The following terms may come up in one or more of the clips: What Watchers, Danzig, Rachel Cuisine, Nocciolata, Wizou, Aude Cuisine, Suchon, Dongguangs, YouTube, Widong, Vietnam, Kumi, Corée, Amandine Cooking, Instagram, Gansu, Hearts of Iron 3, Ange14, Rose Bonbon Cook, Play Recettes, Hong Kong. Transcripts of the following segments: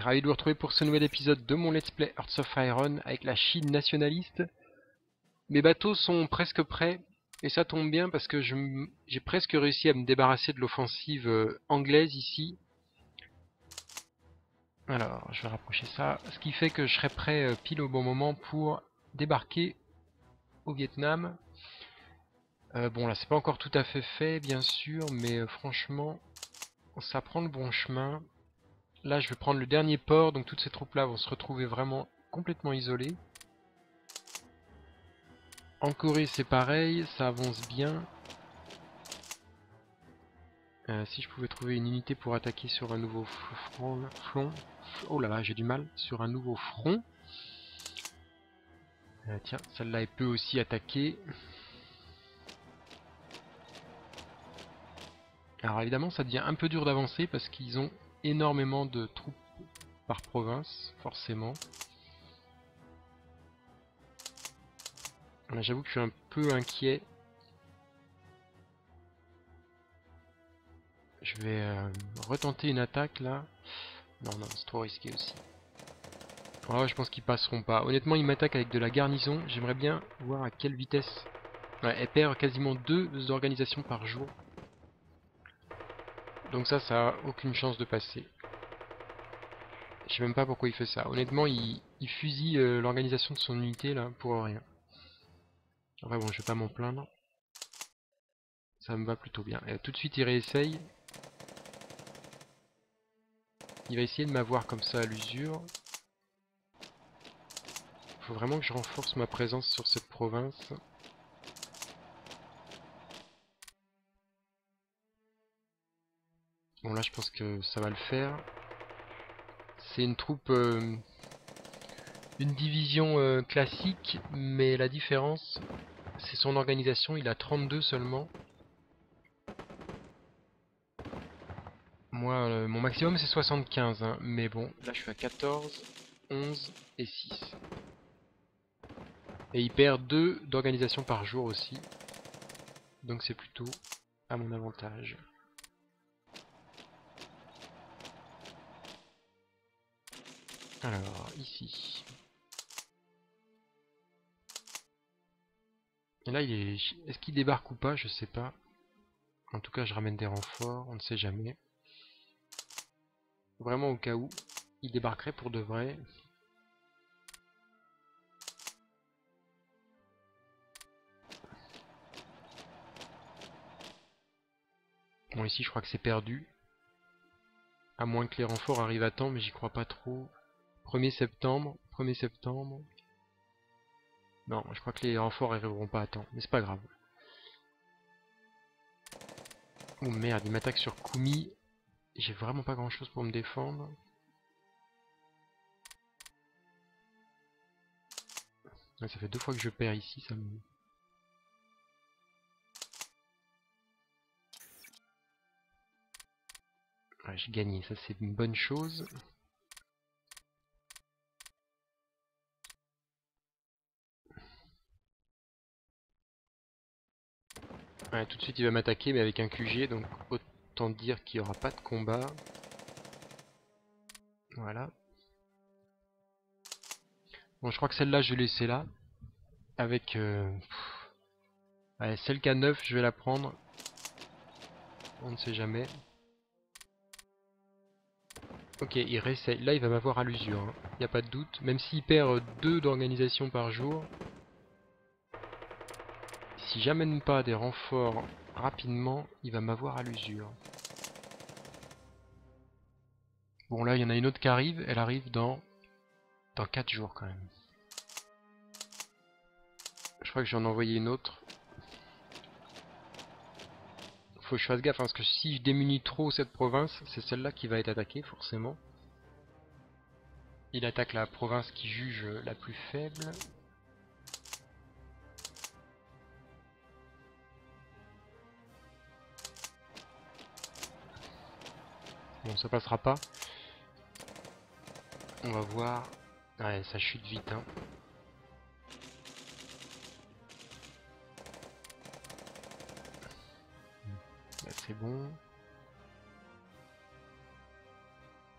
Ravi de vous retrouver pour ce nouvel épisode de mon Let's Play Hearts of Iron avec la Chine nationaliste. Mes bateaux sont presque prêts et ça tombe bien parce que j'ai presque réussi à me débarrasser de l'offensive anglaise ici. Alors, je vais rapprocher ça, ce qui fait que je serai prêt pile au bon moment pour débarquer au Vietnam. Bon là c'est pas encore tout à fait fait bien sûr, mais franchement ça prend le bon chemin. Là je vais prendre le dernier port, donc toutes ces troupes là vont se retrouver vraiment complètement isolées. En Corée c'est pareil, ça avance bien. Si je pouvais trouver une unité pour attaquer sur un nouveau front... Oh là là, j'ai du mal, sur un nouveau front. Tiens, celle-là elle peut aussi attaquer. Alors évidemment ça devient un peu dur d'avancer parce qu'ils ont énormément de troupes par province, forcément. J'avoue que je suis un peu inquiet. Je vais retenter une attaque là. Non, c'est trop risqué aussi. Oh, je pense qu'ils passeront pas. Honnêtement, ils m'attaquent avec de la garnison. J'aimerais bien voir à quelle vitesse. Ouais, elle perd quasiment 2 organisations par jour. Donc ça a aucune chance de passer. Je sais même pas pourquoi il fait ça. Honnêtement, il fusille l'organisation de son unité là pour rien. Enfin bon, je vais pas m'en plaindre. Ça me va plutôt bien. Et tout de suite, il réessaye. Il va essayer de m'avoir comme ça à l'usure. Il faut vraiment que je renforce ma présence sur cette province. Bon là je pense que ça va le faire. C'est une troupe, une division classique, mais la différence c'est son organisation, il a 32 seulement. Moi mon maximum c'est 75, hein, mais bon là je suis à 14, 11 et 6. Et il perd 2 d'organisation par jour aussi, donc c'est plutôt à mon avantage. Alors, ici. Et là, est-ce qu'il débarque ou pas? Je sais pas. En tout cas, je ramène des renforts, on ne sait jamais. Vraiment au cas où, il débarquerait pour de vrai. Bon, ici, je crois que c'est perdu. À moins que les renforts arrivent à temps, mais j'y crois pas trop. 1er septembre. Non, je crois que les renforts arriveront pas à temps, mais c'est pas grave. Oh merde, il m'attaque sur Kumi. J'ai vraiment pas grand chose pour me défendre. Ça fait 2 fois que je perds ici, ça me... Ouais, j'ai gagné, ça c'est une bonne chose. Ouais, tout de suite il va m'attaquer mais avec un QG, donc autant dire qu'il n'y aura pas de combat. Voilà. Bon, je crois que celle-là je vais laisser là. Avec allez, celle qui a 9 je vais la prendre. On ne sait jamais. Ok, il réessaye. Là il va m'avoir à l'usure, hein. Il n'y a pas de doute. Même s'il perd 2 d'organisation par jour. Si j'amène pas des renforts rapidement, il va m'avoir à l'usure. Bon là, il y en a une autre qui arrive. Elle arrive dans 4 jours quand même. Je crois que j'en ai envoyé une autre. Faut que je fasse gaffe, hein, parce que si je démunis trop cette province, c'est celle-là qui va être attaquée forcément. Il attaque la province qu'il juge la plus faible. Bon, ça passera pas. On va voir. Ouais, ça chute vite, hein. C'est bon.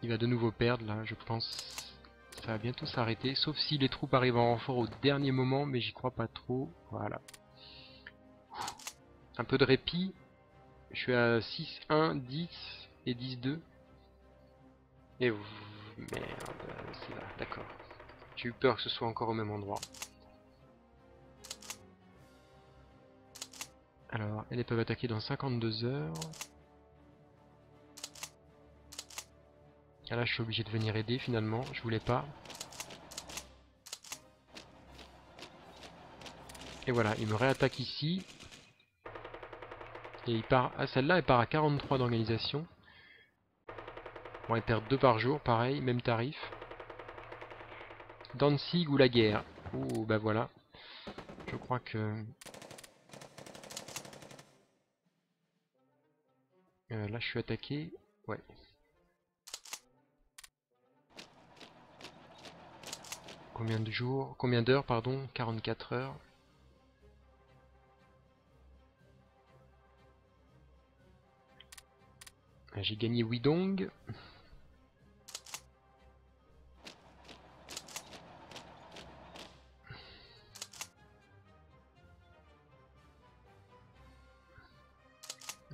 Il va de nouveau perdre là, je pense. Ça va bientôt s'arrêter, sauf si les troupes arrivent en renfort au dernier moment, mais j'y crois pas trop. Voilà. Un peu de répit. Je suis à 6, 1, 10 et 10, 2. Et vous... Merde, c'est là, d'accord. J'ai eu peur que ce soit encore au même endroit. Alors, elles peuvent attaquer dans 52 heures. Ah là, je suis obligé de venir aider finalement, je voulais pas. Et voilà, il me réattaque ici. Et il part à celle-là, elle part à 43 d'organisation. Bon, elle perd 2 par jour, pareil, même tarif. Danzig ou la guerre. Oh, bah voilà. Je crois que... là, je suis attaqué. Ouais. Combien de jours? Combien d'heures, pardon? 44 heures. J'ai gagné Widong.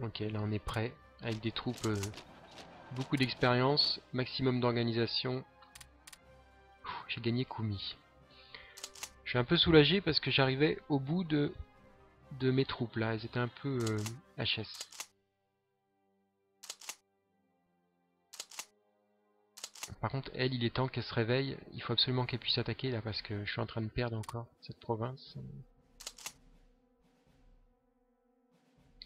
Ok, là on est prêt, avec des troupes, beaucoup d'expérience, maximum d'organisation. J'ai gagné Kumi. Je suis un peu soulagé parce que j'arrivais au bout de mes troupes là, elles étaient un peu HS. Par contre, elle, il est temps qu'elle se réveille. Il faut absolument qu'elle puisse attaquer, là, parce que je suis en train de perdre encore cette province.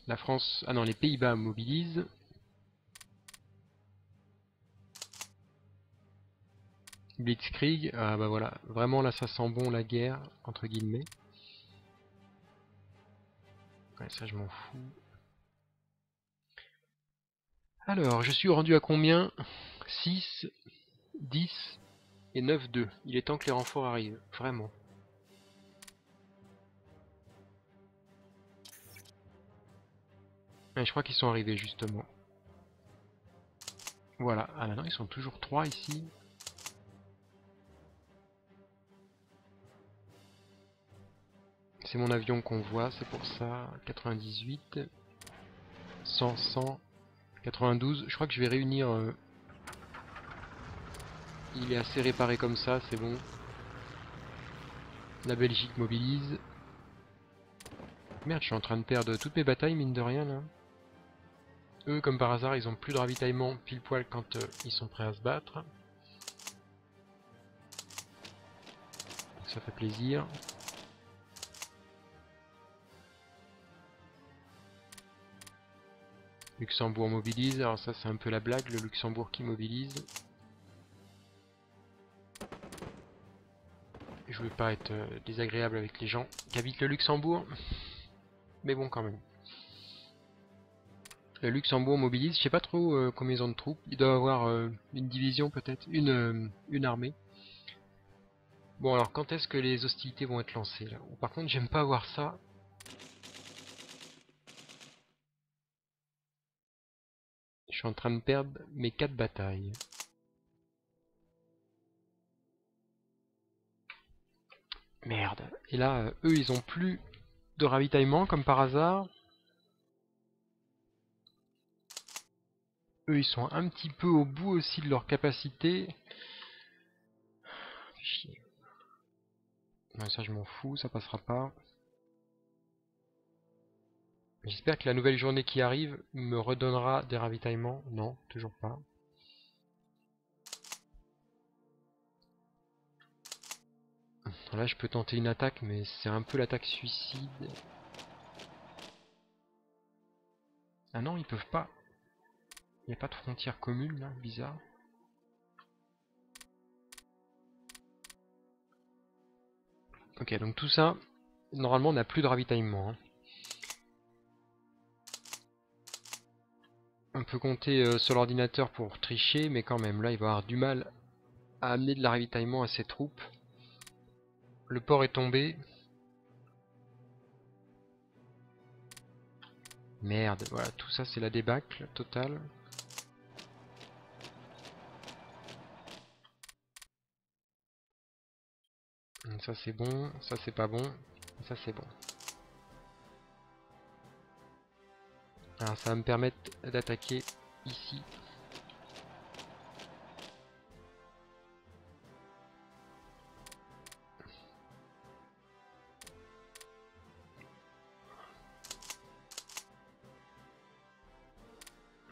La France... Ah non, les Pays-Bas mobilisent. Blitzkrieg. Ah bah voilà. Vraiment, là, ça sent bon la guerre, entre guillemets. Ouais, ça, je m'en fous. Alors, je suis rendu à combien? 6... 10 et 9, 2. Il est temps que les renforts arrivent, vraiment. Et je crois qu'ils sont arrivés justement. Voilà, ah non, ils sont toujours 3 ici. C'est mon avion qu'on voit, c'est pour ça. 98, 100, 100, 92. Je crois que je vais réunir... Il est assez réparé comme ça, c'est bon. La Belgique mobilise. Merde, je suis en train de perdre toutes mes batailles, mine de rien, là. Eux, comme par hasard, ils ont plus de ravitaillement pile poil quand ils sont prêts à se battre. Donc, ça fait plaisir. Luxembourg mobilise. Alors ça, c'est un peu la blague, le Luxembourg qui mobilise. Je veux pas être désagréable avec les gens qui habitent le Luxembourg, mais bon quand même. Le Luxembourg mobilise, je sais pas trop combien ils ont de troupes, il doit avoir une division peut-être, une armée. Bon alors quand est-ce que les hostilités vont être lancées là? Par contre j'aime pas voir ça. Je suis en train de perdre mes 4 batailles. Merde. Et là, eux, ils ont plus de ravitaillement, comme par hasard. Eux, ils sont un petit peu au bout aussi de leur capacité. Chier. Ouais, ça, je m'en fous, ça passera pas. J'espère que la nouvelle journée qui arrive me redonnera des ravitaillements. Non, toujours pas. Là je peux tenter une attaque mais c'est un peu l'attaque suicide. Ah non ils peuvent pas. Il n'y a pas de frontière commune là, bizarre. Ok donc tout ça, normalement on n'a plus de ravitaillement. Hein. On peut compter sur l'ordinateur pour tricher mais quand même là il va avoir du mal à amener de la ravitaillement à ses troupes. Le port est tombé. Merde, voilà, tout ça c'est la débâcle totale. Ça c'est bon, ça c'est pas bon, ça c'est bon. Alors ça va me permettre d'attaquer ici.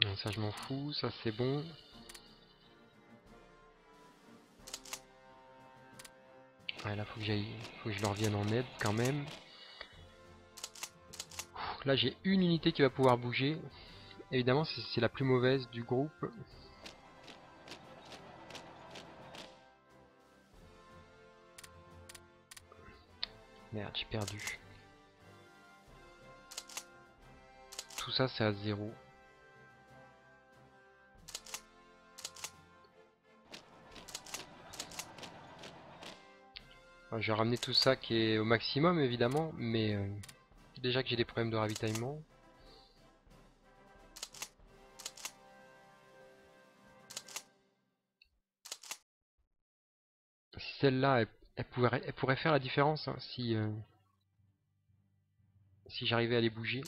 Non, ça je m'en fous, ça c'est bon. Ouais, là faut que je leur vienne en aide quand même. Là j'ai une unité qui va pouvoir bouger. Évidemment c'est la plus mauvaise du groupe. Merde, j'ai perdu. Tout ça c'est à zéro. Je vais ramener tout ça qui est au maximum évidemment, mais déjà que j'ai des problèmes de ravitaillement. Celle-là, elle pourrait faire la différence hein, si j'arrivais à les bouger.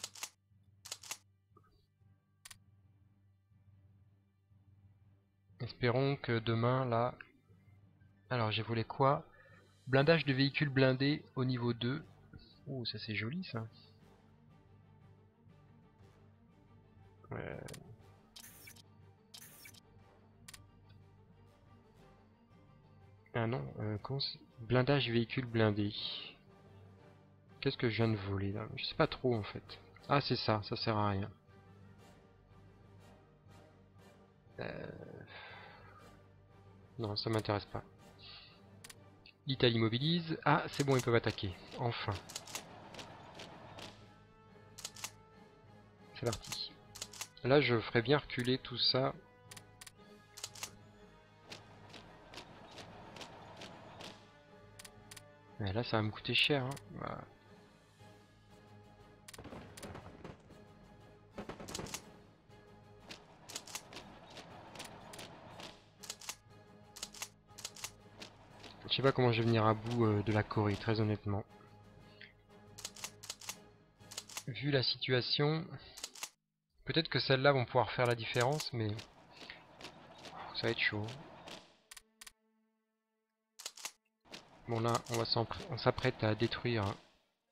Espérons que demain, là... Alors j'ai volé quoi ? Blindage de véhicules blindés au niveau 2. Oh, ça c'est joli ça. Ouais. Ah non, blindage véhicule blindé. Qu'est-ce que je viens de voler là? Je sais pas trop en fait. Ah c'est ça, ça sert à rien. Non, ça m'intéresse pas. L'Italie mobilise. Ah, c'est bon, ils peuvent attaquer. Enfin. C'est parti. Là, je ferais bien reculer tout ça. Mais là, ça va me coûter cher. Hein. Voilà. Je sais pas comment je vais venir à bout de la Corée, très honnêtement. Vu la situation, peut-être que celles-là vont pouvoir faire la différence, mais ça va être chaud. Bon là, on s'apprête à détruire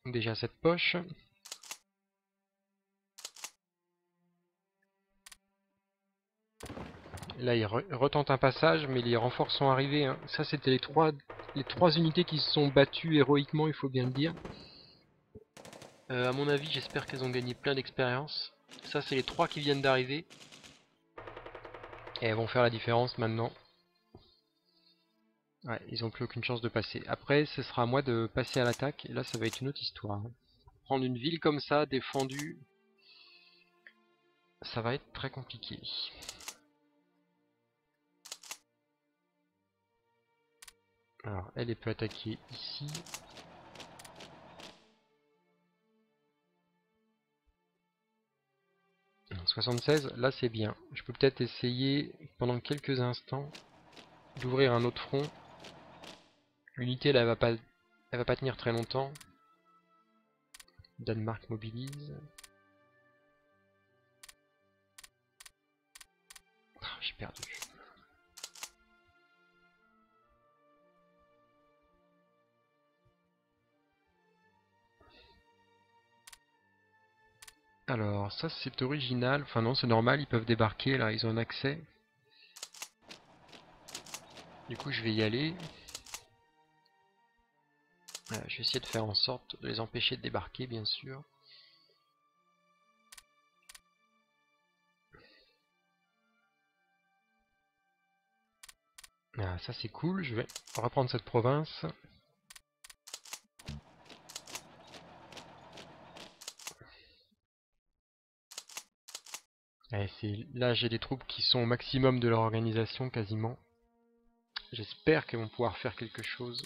déjà cette poche. Là, ils retentent un passage, mais les renforts sont arrivés. Hein. Ça, c'était les trois unités qui se sont battues héroïquement, il faut bien le dire. À mon avis, j'espère qu'elles ont gagné plein d'expérience. Ça, c'est les trois qui viennent d'arriver. Et elles vont faire la différence maintenant. Ouais, ils n'ont plus aucune chance de passer. Après, ce sera à moi de passer à l'attaque. Et là, ça va être une autre histoire. Prendre une ville comme ça, défendue, ça va être très compliqué. Alors, elle peut attaquer ici. Alors, 76, là c'est bien. Je peux peut-être essayer, pendant quelques instants, d'ouvrir un autre front. L'unité, là, elle va pas tenir très longtemps. Danemark mobilise. Oh, j'ai perdu. Alors ça c'est original, enfin non c'est normal, ils peuvent débarquer là, ils ont un accès. Du coup je vais y aller. Voilà, je vais essayer de faire en sorte de les empêcher de débarquer bien sûr. Ah, ça c'est cool, je vais reprendre cette province. Là j'ai des troupes qui sont au maximum de leur organisation quasiment. J'espère qu'elles vont pouvoir faire quelque chose.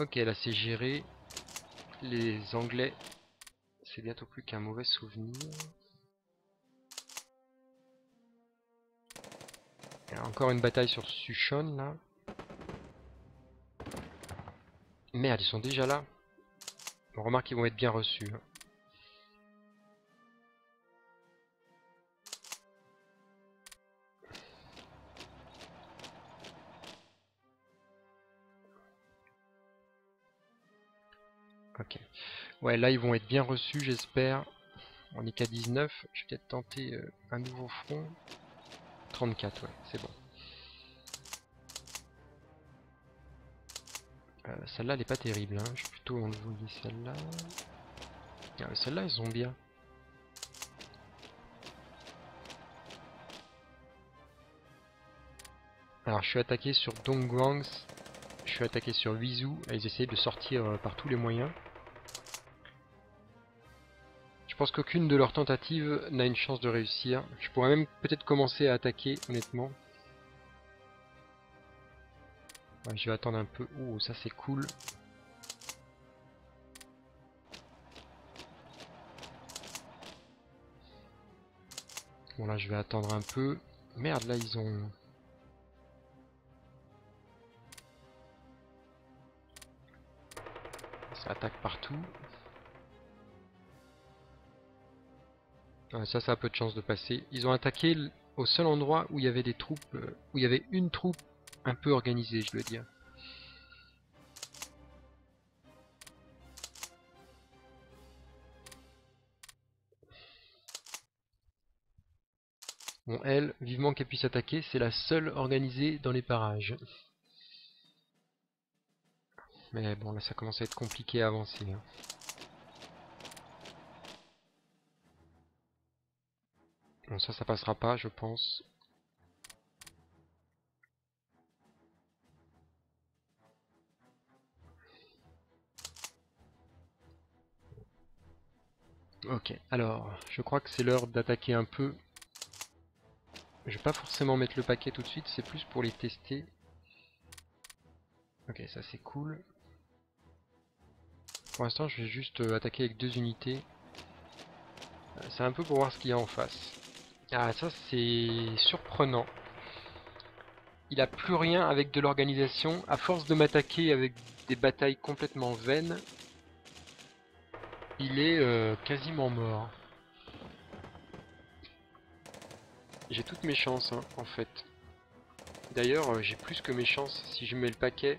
Ok, là c'est géré. Les Anglais, c'est bientôt plus qu'un mauvais souvenir. Encore une bataille sur Suchon là. Merde, ils sont déjà là. On remarque qu'ils vont être bien reçus. Ok. Ouais, là ils vont être bien reçus, j'espère. On est qu'à 19. Je vais peut-être tenter un nouveau front. 34, ouais, c'est bon. Celle-là, elle n'est pas terrible. Hein. Je vais plutôt enlever celle-là. Ah, celle-là, elles sont bien. Alors, je suis attaqué sur Dongguangs. Je suis attaqué sur Wizou. Ils essayent de sortir par tous les moyens. Je pense qu'aucune de leurs tentatives n'a une chance de réussir. Je pourrais même peut-être commencer à attaquer, honnêtement. Ouais, je vais attendre un peu. Oh, ça c'est cool. Bon, là je vais attendre un peu. Merde, là ils ont... Ça attaque partout. Ah, ça, ça a peu de chance de passer. Ils ont attaqué au seul endroit où il y avait des troupes, où il y avait une troupe un peu organisée, je veux dire. Bon, elle, vivement qu'elle puisse attaquer, c'est la seule organisée dans les parages. Mais bon, là, ça commence à être compliqué à avancer. Hein. Bon, ça, ça passera pas, je pense. Ok, alors, je crois que c'est l'heure d'attaquer un peu. Je vais pas forcément mettre le paquet tout de suite, c'est plus pour les tester. Ok, ça c'est cool. Pour l'instant, je vais juste attaquer avec 2 unités. C'est un peu pour voir ce qu'il y a en face. Ah, ça c'est surprenant. Il a plus rien avec de l'organisation. À force de m'attaquer avec des batailles complètement vaines, il est quasiment mort. J'ai toutes mes chances, hein, en fait. D'ailleurs, j'ai plus que mes chances. Si je mets le paquet,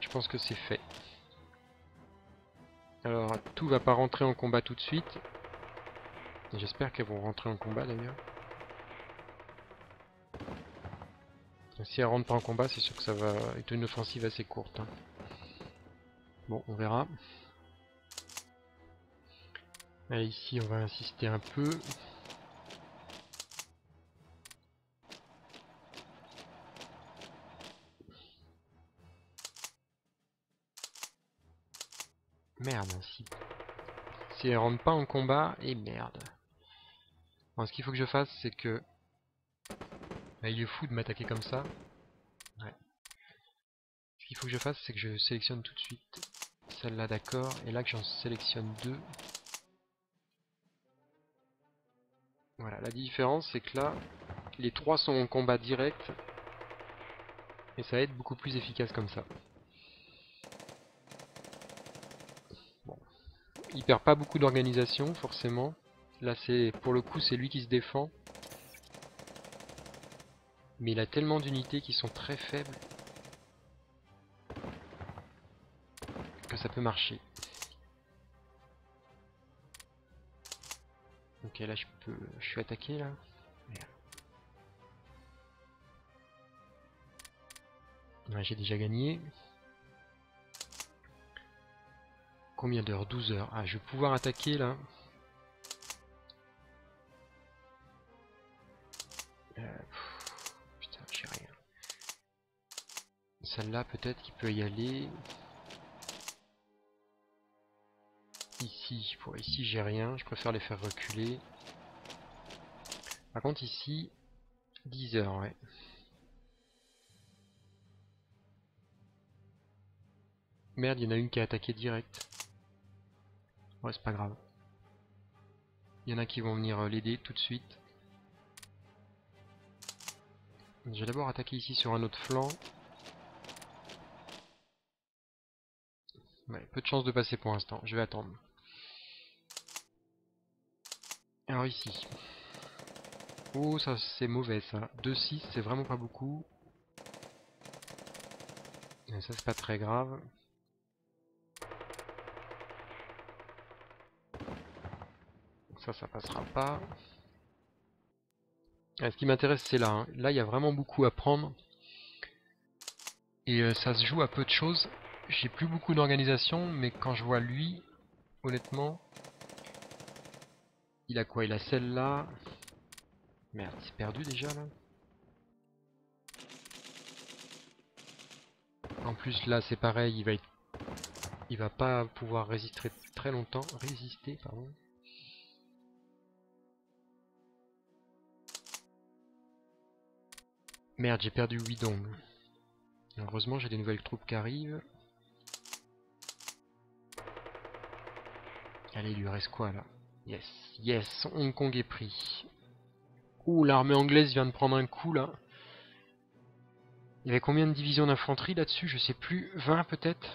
je pense que c'est fait. Alors, tout va pas rentrer en combat tout de suite. J'espère qu'elles vont rentrer en combat d'ailleurs. Si elles rentrent pas en combat, c'est sûr que ça va être une offensive assez courte. Hein. Bon, on verra. Allez, ici, on va insister un peu. Merde, si elle rentre pas en combat, et merde. Bon, ce qu'il faut que je fasse, c'est que... Bah, il est fou de m'attaquer comme ça. Ouais. Ce qu'il faut que je fasse, c'est que je sélectionne tout de suite celle-là, d'accord, et là que j'en sélectionne 2. Voilà, la différence, c'est que là, les 3 sont en combat direct, et ça va être beaucoup plus efficace comme ça. Il perd pas beaucoup d'organisation forcément. Là c'est pour le coup c'est lui qui se défend. Mais il a tellement d'unités qui sont très faibles que ça peut marcher. Ok là je suis attaqué là. Ouais, j'ai déjà gagné. Combien d'heures? 12 heures. Ah, je vais pouvoir attaquer là. Putain, j'ai rien. Celle-là, peut-être qu'il peut y aller. Ici, pour ici, j'ai rien. Je préfère les faire reculer. Par contre, ici, 10 heures, ouais. Merde, il y en a une qui a attaqué direct. Ouais, c'est pas grave. Il y en a qui vont venir l'aider tout de suite. Je vais d'abord attaquer ici sur un autre flanc. peu de chance de passer pour l'instant. Je vais attendre. Alors ici. Oh, ça c'est mauvais ça. 2-6, c'est vraiment pas beaucoup. Et ça c'est pas très grave. Ça, ça passera pas. Ah, ce qui m'intéresse c'est là. Hein. Là il y a vraiment beaucoup à prendre. Et ça se joue à peu de choses. J'ai plus beaucoup d'organisation, mais quand je vois lui, honnêtement, il a quoi? Il a celle-là. Merde, c'est perdu déjà là. En plus là, c'est pareil, il va pas pouvoir résister très longtemps, pardon. Merde, j'ai perdu Widong. Heureusement, j'ai des nouvelles troupes qui arrivent. Allez, il lui reste quoi là? Yes, yes, Hong Kong est pris. Ouh, l'armée anglaise vient de prendre un coup là. Il y avait combien de divisions d'infanterie là-dessus? Je sais plus, 20 peut-être?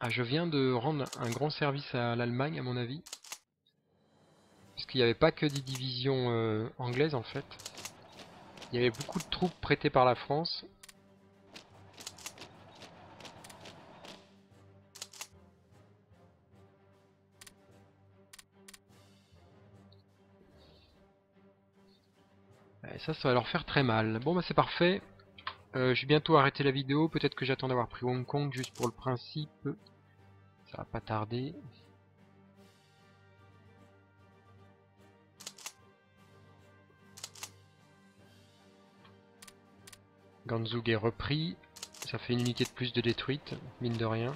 Ah, je viens de rendre un grand service à l'Allemagne à mon avis. Parce qu'il n'y avait pas que des divisions anglaises en fait. Il y avait beaucoup de troupes prêtées par la France. Ça, ça va leur faire très mal. Bon bah c'est parfait. Je vais bientôt arrêter la vidéo. Peut-être que j'attends d'avoir pris Hong Kong juste pour le principe. Ça va pas tarder. Gansu est repris. Ça fait une unité de plus de détruite, mine de rien.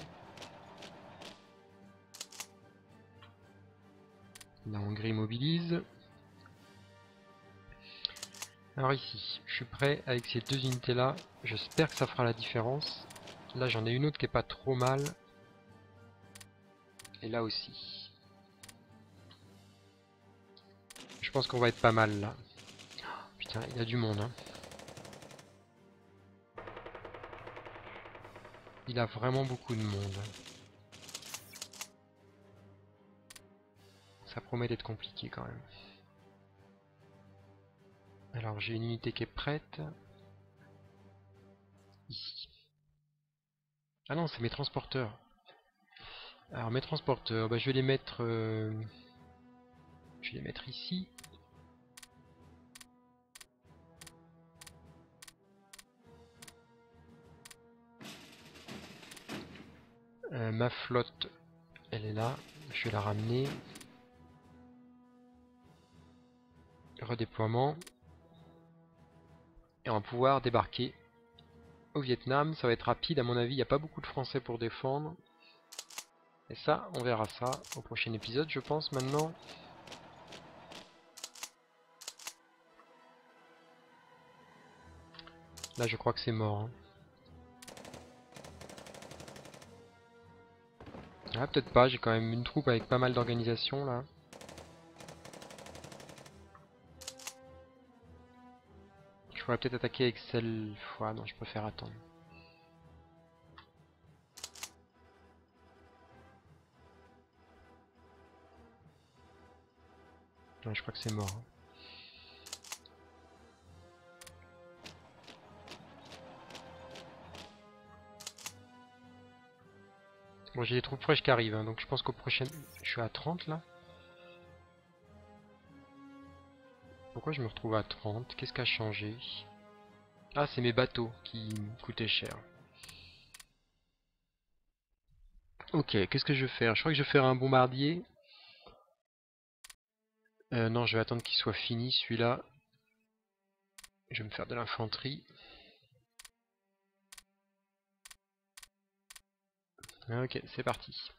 La Hongrie mobilise. Alors ici, je suis prêt avec ces deux unités là, j'espère que ça fera la différence. Là j'en ai une autre qui est pas trop mal. Et là aussi. Je pense qu'on va être pas mal là. Oh, putain, il y a du monde hein. Il a vraiment beaucoup de monde. Ça promet d'être compliqué quand même. Alors j'ai une unité qui est prête. Ici. Ah non, c'est mes transporteurs. Alors mes transporteurs, bah, je vais les mettre. Je vais les mettre ici. Ma flotte, elle est là. Je vais la ramener. Redéploiement. Et on va pouvoir débarquer au Vietnam. Ça va être rapide à mon avis, il n'y a pas beaucoup de Français pour défendre. Et ça, on verra ça au prochain épisode je pense maintenant. Là je crois que c'est mort. Hein. Ah peut-être pas, j'ai quand même une troupe avec pas mal d'organisations là. Je pourrais peut-être attaquer avec celle... Ah, non, je préfère attendre. Ouais, je crois que c'est mort. Hein. Bon, j'ai des troupes fraîches qui arrivent, hein, donc je pense qu'au prochain... Je suis à 30 là. Pourquoi je me retrouve à 30? Qu'est-ce qui a changé? Ah, c'est mes bateaux qui coûtaient cher. Ok, qu'est-ce que je vais faire? Je crois que je vais faire un bombardier. Non, je vais attendre qu'il soit fini, celui-là. Je vais me faire de l'infanterie. Ok, c'est parti.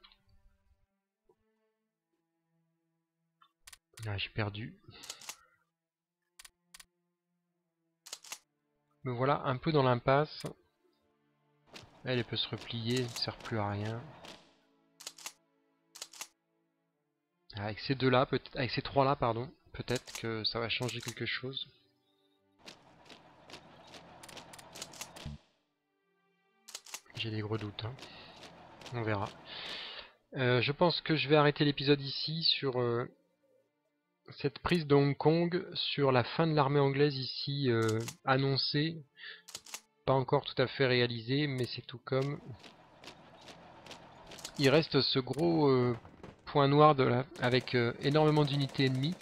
Ah, j'ai perdu. Me voilà un peu dans l'impasse. Elle peut se replier, ne sert plus à rien. Avec ces deux là, peut-être, avec ces trois là, pardon, peut-être que ça va changer quelque chose. J'ai des gros doutes, hein. On verra. Je pense que je vais arrêter l'épisode ici sur cette prise de Hong Kong, sur la fin de l'armée anglaise ici annoncée, pas encore tout à fait réalisée, mais c'est tout comme. Il reste ce gros point noir de là, avec énormément d'unités ennemies.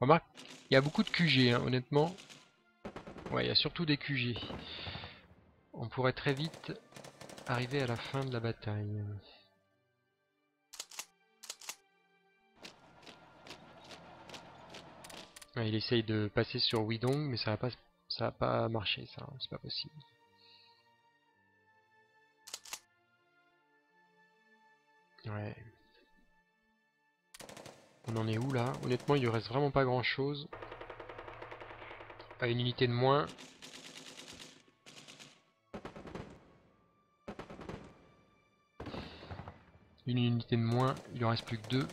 Remarque, il y a beaucoup de QG, hein, honnêtement. Ouais, il y a surtout des QG. On pourrait très vite arriver à la fin de la bataille. Ouais, il essaye de passer sur Widong, mais ça va pas marcher, ça, hein, c'est pas possible. Ouais. On en est où là? Honnêtement, il lui reste vraiment pas grand chose. Pas une unité de moins. Une unité de moins, il en reste plus que deux.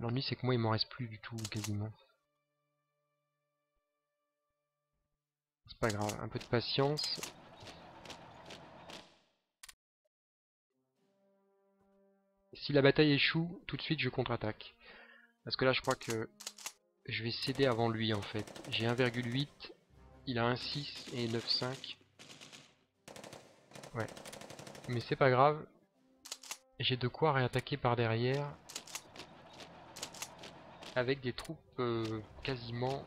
L'ennui, c'est que moi, il m'en reste plus du tout, quasiment. C'est pas grave, un peu de patience. Si la bataille échoue, tout de suite, je contre-attaque. Parce que là, je crois que je vais céder avant lui, en fait. J'ai 1,8, il a 1,6 et 9,5. Ouais. Mais c'est pas grave. J'ai de quoi réattaquer par derrière. Avec des troupes quasiment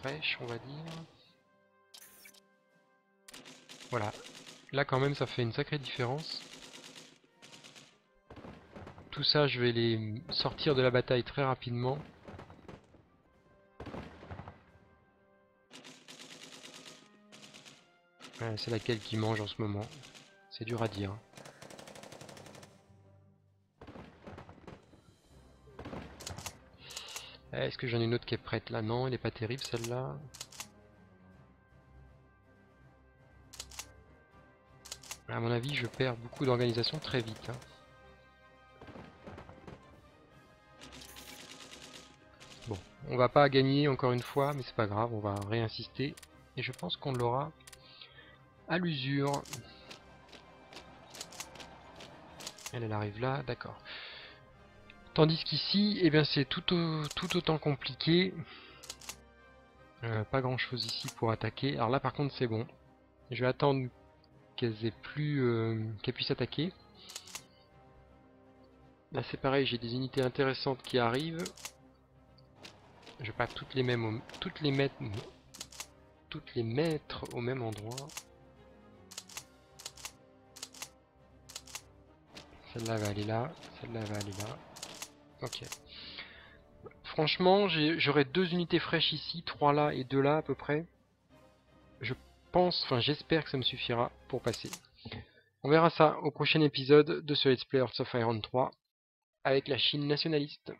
fraîches, on va dire. Voilà. Là, quand même, ça fait une sacrée différence. Tout ça, je vais les sortir de la bataille très rapidement. Ouais, c'est laquelle qui mange en ce moment. C'est dur à dire. Est-ce que j'en ai une autre qui est prête là? Non, elle n'est pas terrible celle-là. À mon avis, je perds beaucoup d'organisation très vite. Hein. Bon, on va pas gagner encore une fois, mais c'est pas grave, on va réinsister. Et je pense qu'on l'aura à l'usure. Elle arrive là, d'accord. Tandis qu'ici, eh bien, c'est tout autant compliqué. Pas grand chose ici pour attaquer. Alors là par contre c'est bon. Je vais attendre qu'elles puissent attaquer. Là c'est pareil, j'ai des unités intéressantes qui arrivent. Je vais pas toutes les mettre au même endroit. Celle-là va aller là, celle-là va aller là. Ok. Franchement, j'aurai 2 unités fraîches ici, 3 là et 2 là à peu près. Je pense, enfin j'espère que ça me suffira pour passer. On verra ça au prochain épisode de ce Let's Play Hearts of Iron 3 avec la Chine nationaliste.